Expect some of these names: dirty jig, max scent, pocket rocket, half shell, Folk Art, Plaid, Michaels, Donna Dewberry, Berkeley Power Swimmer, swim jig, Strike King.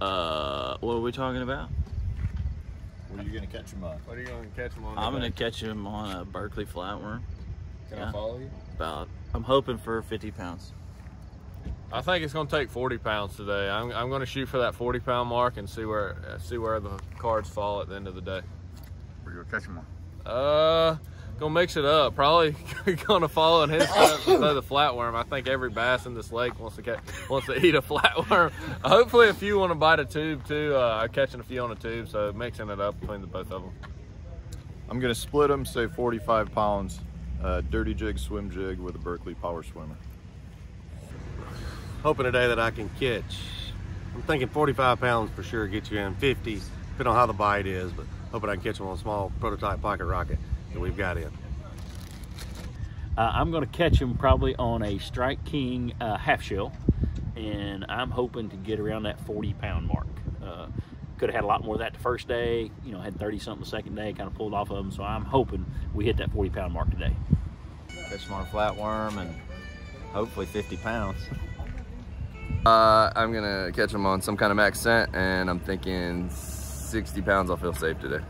What are we talking about? What are you going to catch him on? What are you going to catch him on? I'm going to catch him on a Berkeley flatworm. Can I follow you? I'm hoping for 50 pounds. I think it's going to take 40 pounds today. I'm going to shoot for that 40 pound mark and see where the cards fall at the end of the day. What are you going to catch him on? Gonna mix it up. Probably gonna follow in his steps and throw the flatworm. I think every bass in this lake wants to eat a flatworm. Hopefully, a few want to bite a tube too. I'm catching a few on a tube, so mixing it up between the both of them. I'm gonna split them. Say 45 pounds, dirty jig, swim jig with a Berkeley Power Swimmer. Hoping today that I can catch. I'm thinking 45 pounds for sure. Get you in 50, depending on how the bite is, but hoping I can catch them on a small prototype pocket rocket that we've got in. I'm going to catch him probably on a Strike King half shell, and I'm hoping to get around that 40 pound mark. Could have had a lot more of that the first day, you know, had 30 something the second day, kind of pulled off of them, so I'm hoping we hit that 40 pound mark today. Catch him on a flatworm and hopefully 50 pounds. I'm going to catch him on some kind of max scent, and I'm thinking 60 pounds I'll feel safe today.